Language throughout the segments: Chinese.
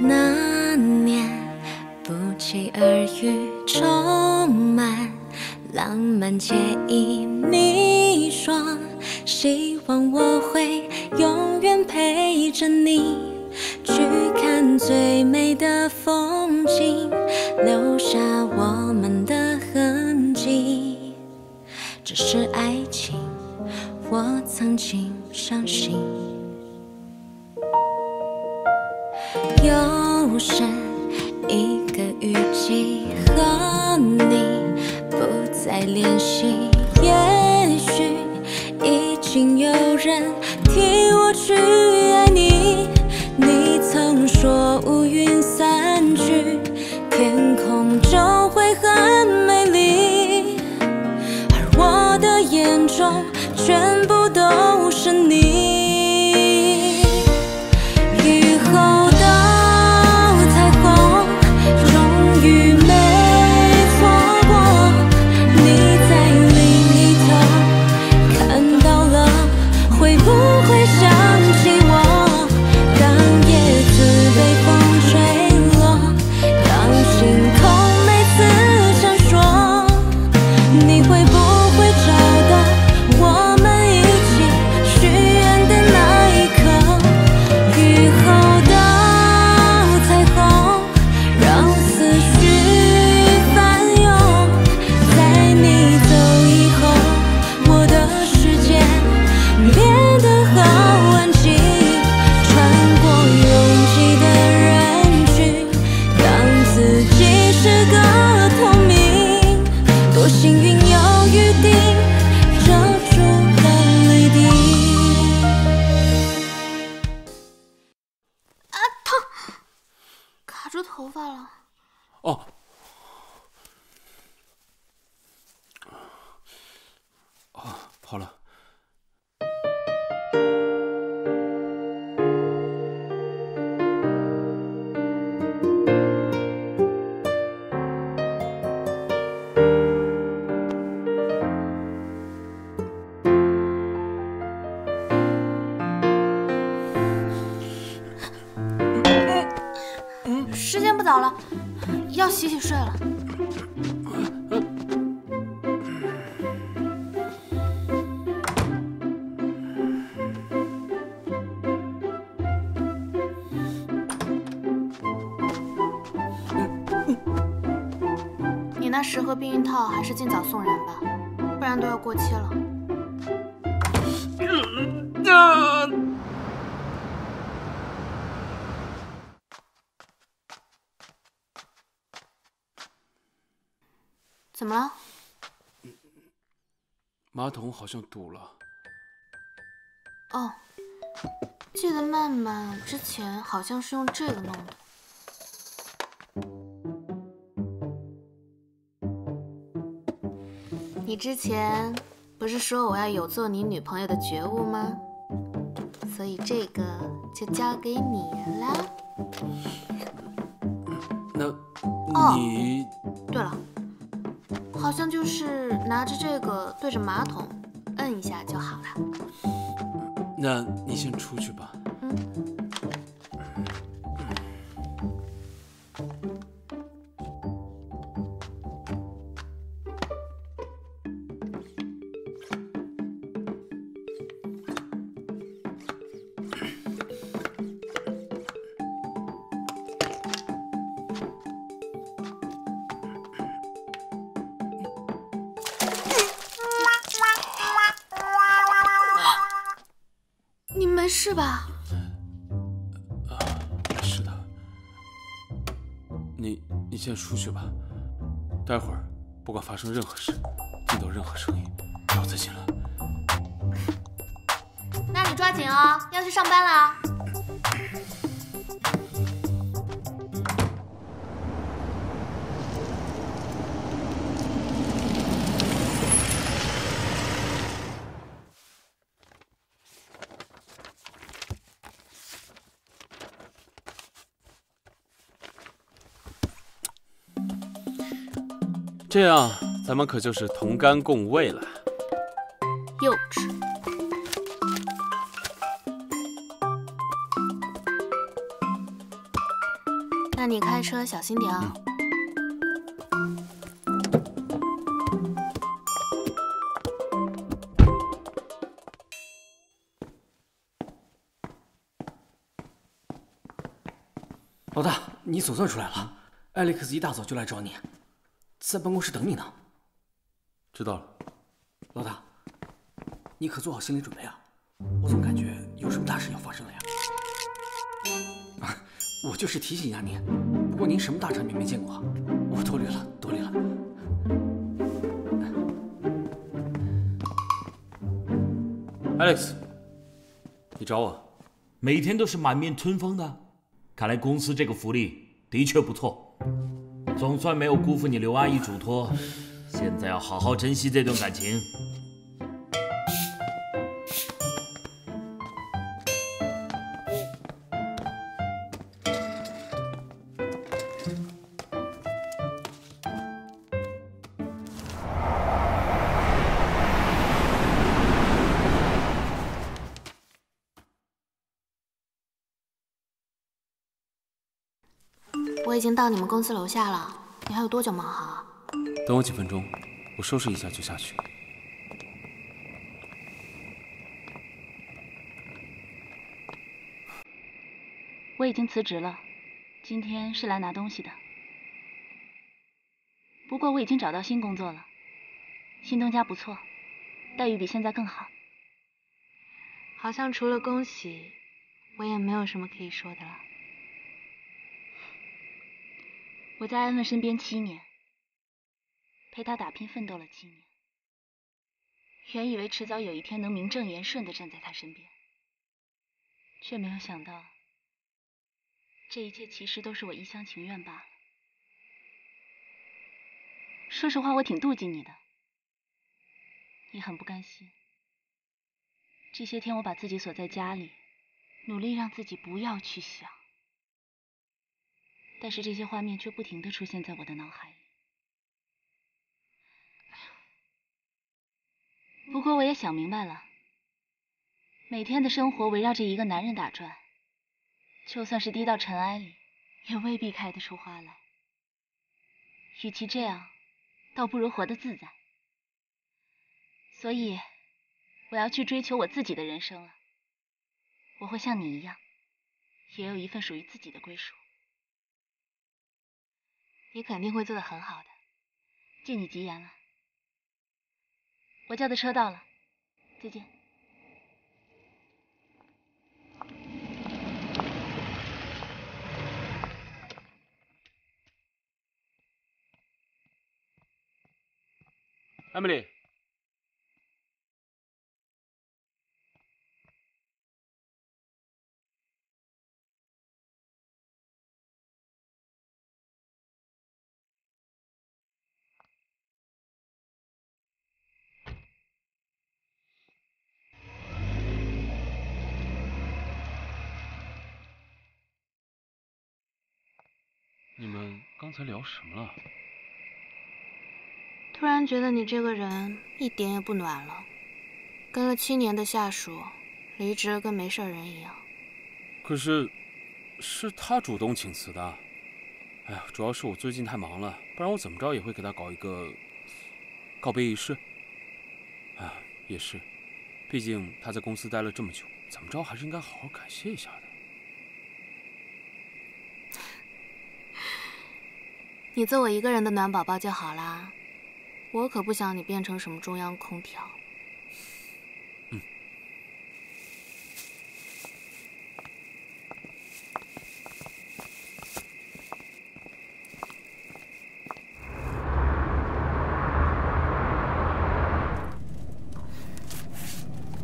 那年，不期而遇，充满浪漫惬意迷霜。希望我会永远陪着你，去看最美的风景，留下我们的痕迹。这是爱情，我曾经相信。 又是一个雨季，和你不再联系。也许已经有人替我去爱你。你曾说乌云散去，天空就会很美丽，而我的眼中全部都是你。 好了，要洗洗睡了。你那十盒避孕套还是尽早送人吧，不然都要过期了。 怎么了？马桶好像堵了。哦，记得曼曼之前好像是用这个弄的。你之前不是说我要有做你女朋友的觉悟吗？所以这个就交给你啦。那你……哦，对了。 好像就是拿着这个对着马桶摁一下就好了。那你先出去吧。嗯。 是吧？啊，是的。你先出去吧，待会儿不管发生任何事，听到任何声音，不要再进来。那你抓紧哦，要去上班了啊。这样，咱们可就是同甘共味了。幼稚。那你开车小心点啊。老大，你总算出来了。艾利克斯一大早就来找你，在办公室等你呢。知道了，老大，你可做好心理准备啊！我总感觉有什么大事要发生了呀。 我就是提醒一下您，不过您什么大产品没见过啊？我多虑了，多虑了。Alex， 你找我，每天都是满面春风的，看来公司这个福利的确不错，总算没有辜负你刘阿姨嘱托，现在要好好珍惜这段感情。 我已经到你们公司楼下了，你还有多久忙好啊？等我几分钟，我收拾一下就下去。我已经辞职了，今天是来拿东西的。不过我已经找到新工作了，新东家不错，待遇比现在更好。好像除了恭喜，我也没有什么可以说的了。 我在安文身边7年，陪他打拼奋斗了7年，原以为迟早有一天能名正言顺地站在他身边，却没有想到，这一切其实都是我一厢情愿罢了。说实话，我挺妒忌你的，也很不甘心。这些天我把自己锁在家里，努力让自己不要去想。 但是这些画面却不停地出现在我的脑海里。不过我也想明白了，每天的生活围绕着一个男人打转，就算是低到尘埃里，也未必开得出花来。与其这样，倒不如活得自在。所以，我要去追求我自己的人生了。我会像你一样，也有一份属于自己的归属。 你肯定会做得很好的，借你吉言了。我叫的车到了，再见。Emily， 你们刚才聊什么了？突然觉得你这个人一点也不暖了，跟了7年的下属，离职了跟没事人一样。可是，是他主动请辞的。哎呀，主要是我最近太忙了，不然我怎么着也会给他搞一个告别仪式。哎，也是，毕竟他在公司待了这么久，怎么着还是应该好好感谢一下的。 你做我一个人的暖宝宝就好啦，我可不想你变成什么中央空调。嗯。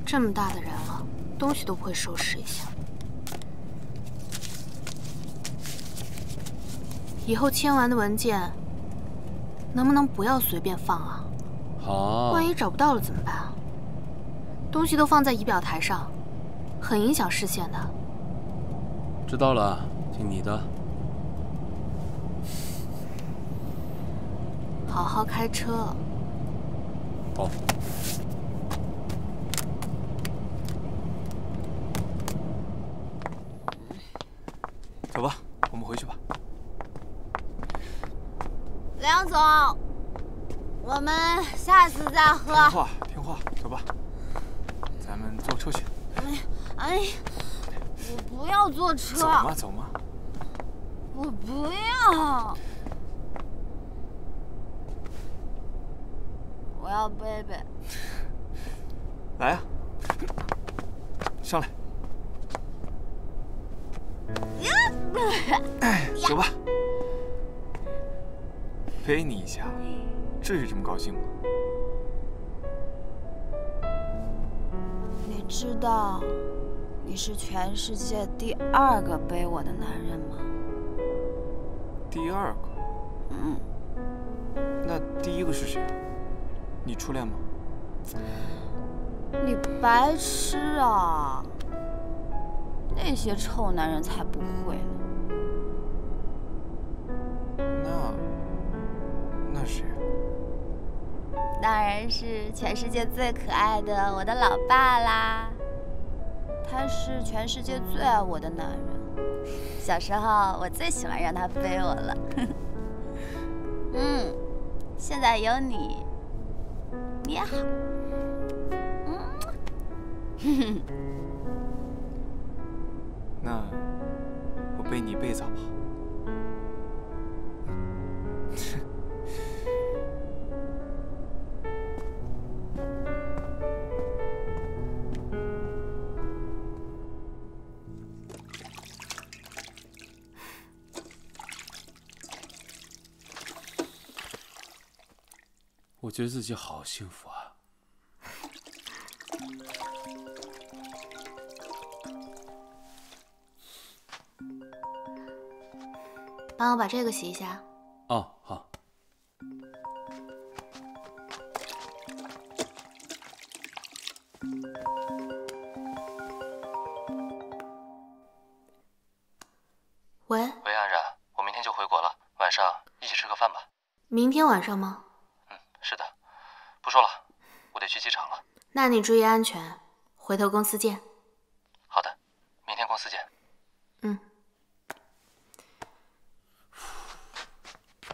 这么大的人了，东西都不会收拾一下。 以后签完的文件，能不能不要随便放啊？好，万一找不到了怎么办啊？东西都放在仪表台上，很影响视线的。知道了，听你的。好好开车。好。 走吧，我们回去吧。梁总，我们下次再喝。听话，听话，走吧，咱们坐车去。哎，我不要坐车。走嘛，走嘛。我不要。 我要贝贝，来呀、啊，上来，哎，走吧，背你一下，至于这么高兴吗？你知道你是全世界第2个背我的男人吗？第2个？嗯。那第1个是谁？ 你初恋吗？你白痴啊！那些臭男人才不会呢。那谁？当然是全世界最可爱的我的老爸啦！他是全世界最爱我的男人。小时候我最喜欢让他背我了。嗯，现在有你。 你好，嗯，那我背你背早吧。我觉得自己好幸福啊！帮我把这个洗一下。哦，好。喂，安然，我明天就回国了，晚上一起吃个饭吧。明天晚上吗？ 是的，不说了，我得去机场了。那你注意安全，回头公司见。好的，明天公司见。嗯。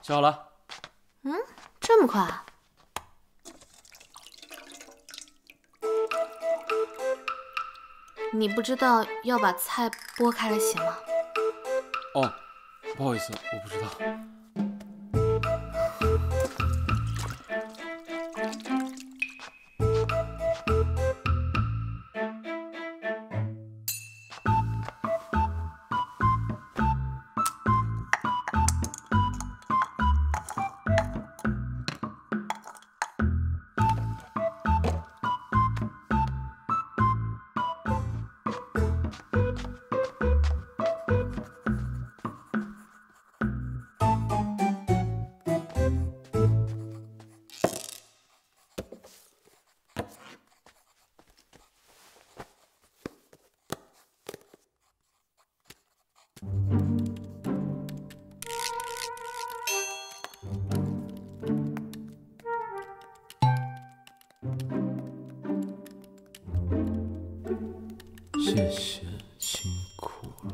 洗好了。嗯，这么快啊？你不知道要把菜剥开来洗吗？哦，不好意思，我不知道。 谢谢，辛苦了。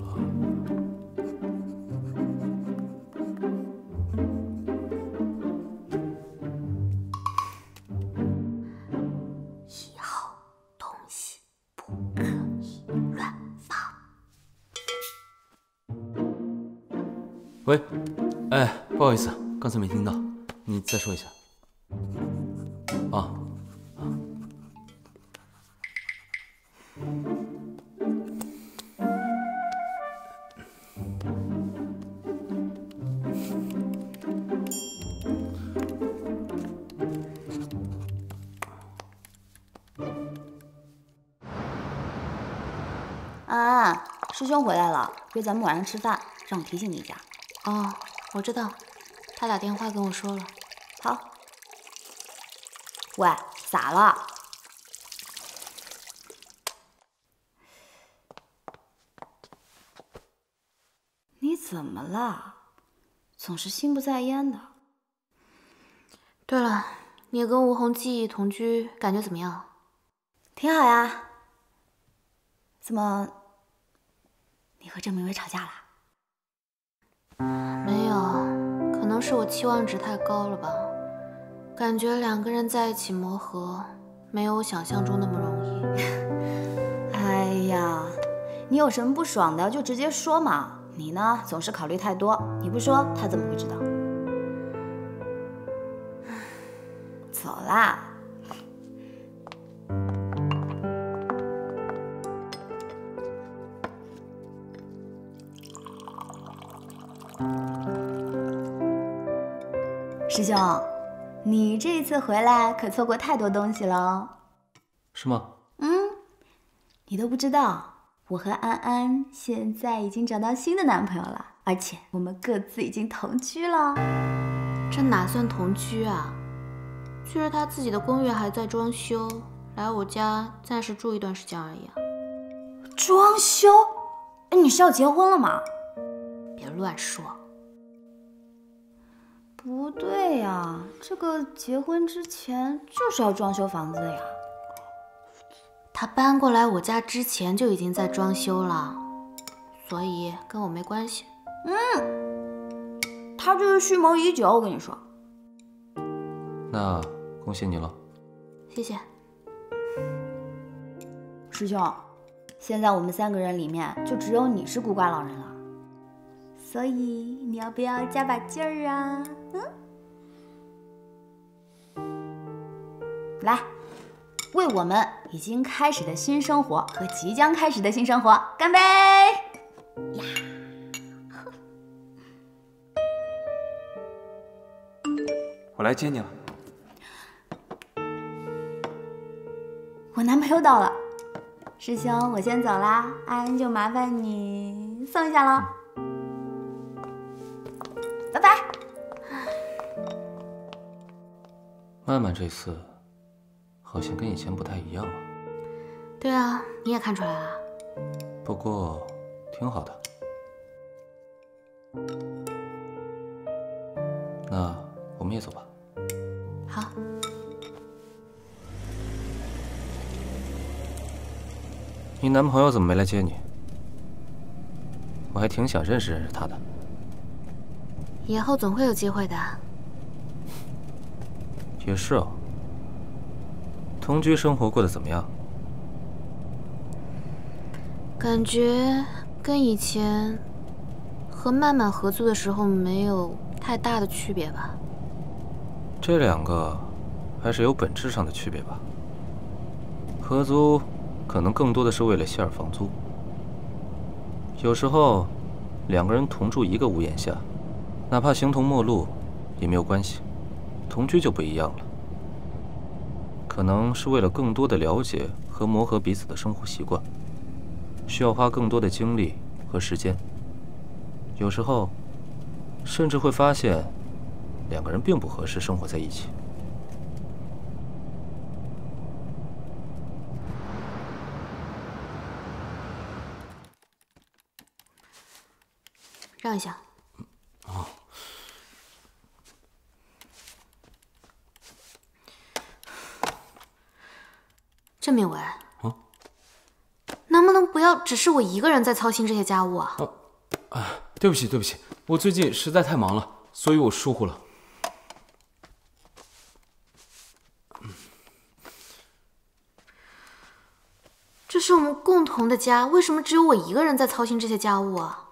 以后东西不可以乱放。喂，哎，不好意思，刚才没听到，你再说一下。啊。 师兄回来了，约咱们晚上吃饭，让我提醒你一下。哦，我知道，他打电话跟我说了。好。喂，咋了？你怎么了？总是心不在焉的。对了，你跟吴红记忆同居，感觉怎么样？挺好呀。怎么？ 你和郑明薇吵架了？没有，可能能是我期望值太高了吧？感觉两个人在一起磨合，没有我想象中那么容易。哎呀，你有什么不爽的就直接说嘛。你呢，总是考虑太多，你不说他怎么会知道？走啦。 师兄，你这一次回来可错过太多东西了，是吗？嗯，你都不知道，我和安安现在已经找到新的男朋友了，而且我们各自已经同居了。这哪算同居啊？就是他自己的公寓还在装修，来我家暂时住一段时间而已啊。装修？哎，你是要结婚了吗？别乱说。 不对呀，这个结婚之前就是要装修房子呀。他搬过来我家之前就已经在装修了，所以跟我没关系。嗯，他就是蓄谋已久，我跟你说。那恭喜你了。谢谢。师兄，现在我们三个人里面就只有你是孤寡老人了。 所以你要不要加把劲儿啊？嗯，来，为我们已经开始的新生活和即将开始的新生活干杯！呀，我来接你了。我男朋友到了，师兄，我先走啦，安安就麻烦你送一下喽。 拜拜。曼曼这次好像跟以前不太一样了。对啊，你也看出来了。不过挺好的。那我们也走吧。好。你男朋友怎么没来接你？我还挺想认识认识他的。 以后总会有机会的。也是哦。同居生活过得怎么样？感觉跟以前和曼曼合租的时候没有太大的区别吧。这两个还是有本质上的区别吧。合租可能更多的是为了限房租，有时候两个人同住一个屋檐下。 哪怕形同陌路，也没有关系。同居就不一样了，可能是为了更多的了解和磨合彼此的生活习惯，需要花更多的精力和时间。有时候，甚至会发现两个人并不合适生活在一起。让一下。 哦，郑明文，嗯，能不能不要只是我一个人在操心这些家务啊？对不起，对不起，我最近实在太忙了，所以我疏忽了。这是我们共同的家，为什么只有我一个人在操心这些家务啊？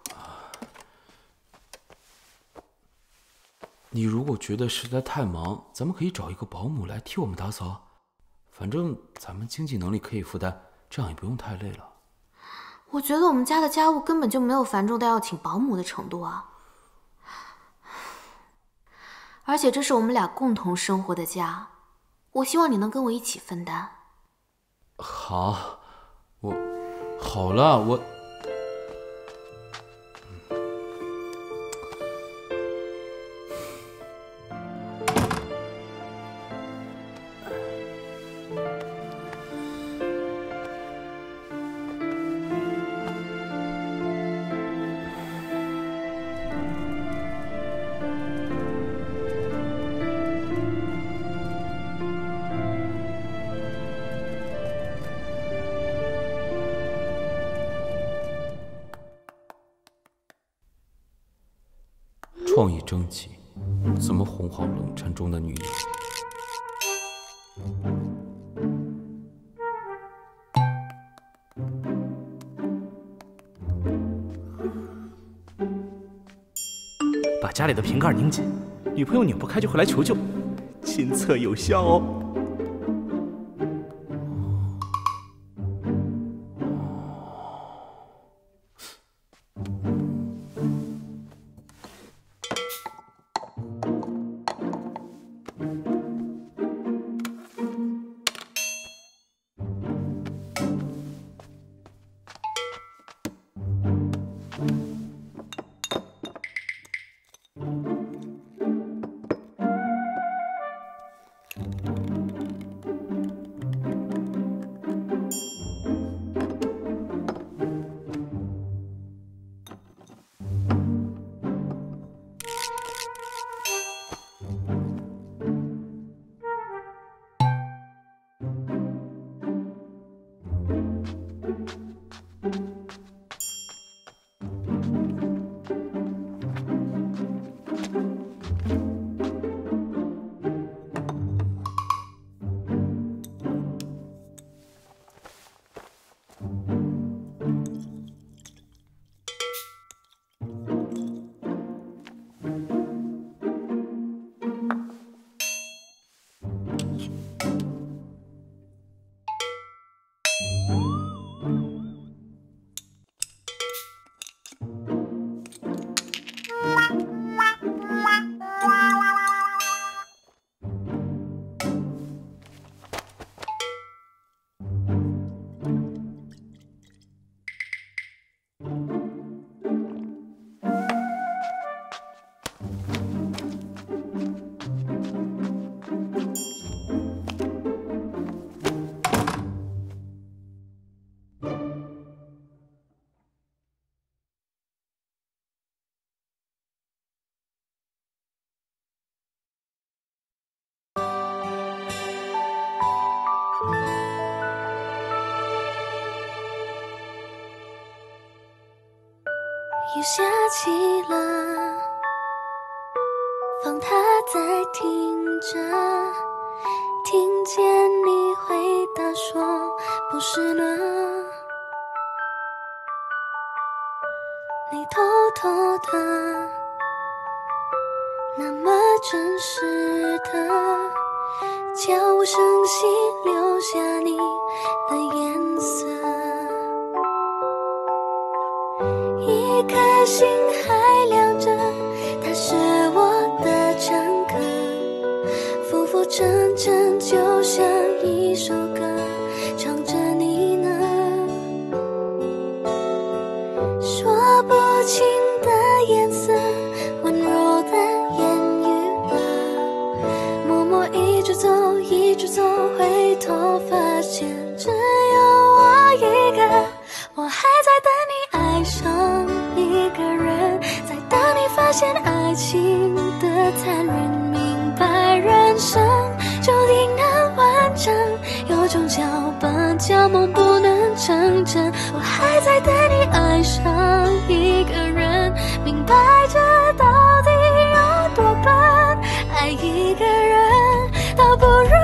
你如果觉得实在太忙，咱们可以找一个保姆来替我们打扫，反正咱们经济能力可以负担，这样也不用太累了。我觉得我们家的家务根本就没有繁重到要请保姆的程度啊！而且这是我们俩共同生活的家，我希望你能跟我一起分担。好，好了。创意征集。怎么哄好冷战中的女友？把家里的瓶盖拧紧，女朋友拧不开就会来求救，亲测有效哦。 雨下起了，放它在听着，听见你回答说不是呢。你偷偷的，那么真实的，悄无声息留下你的颜色。 一颗心还亮着，它是我的常客，浮浮沉沉，就像一首歌，唱着你呢。说不清的颜色，温柔的言语啊，默默一直走，一直走，回头发现只有我一个，我还在等你爱上。 现爱情的残忍，明白人生注定难完整，有种叫板叫梦不能成真。我还在等你爱上一个人，明白这到底有多笨，爱一个人倒不如。